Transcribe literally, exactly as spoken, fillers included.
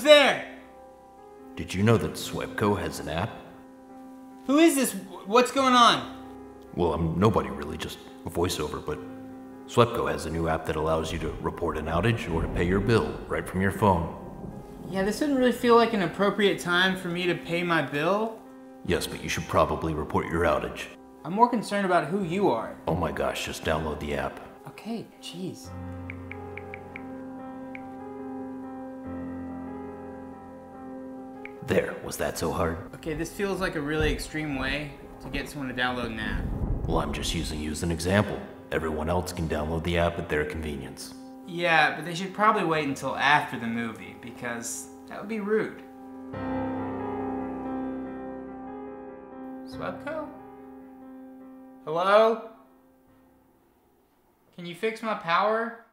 Who's there? Did you know that Swepco has an app? Who is this? What's going on? Well, I'm nobody really, just a voiceover, but Swepco has a new app that allows you to report an outage or to pay your bill right from your phone. Yeah, this doesn't really feel like an appropriate time for me to pay my bill. Yes, but you should probably report your outage. I'm more concerned about who you are. Oh my gosh, just download the app. Okay, jeez. There, was that so hard? Okay, this feels like a really extreme way to get someone to download an app. Well, I'm just using you as an example. Everyone else can download the app at their convenience. Yeah, but they should probably wait until after the movie, because that would be rude. Swepco? Hello? Can you fix my power?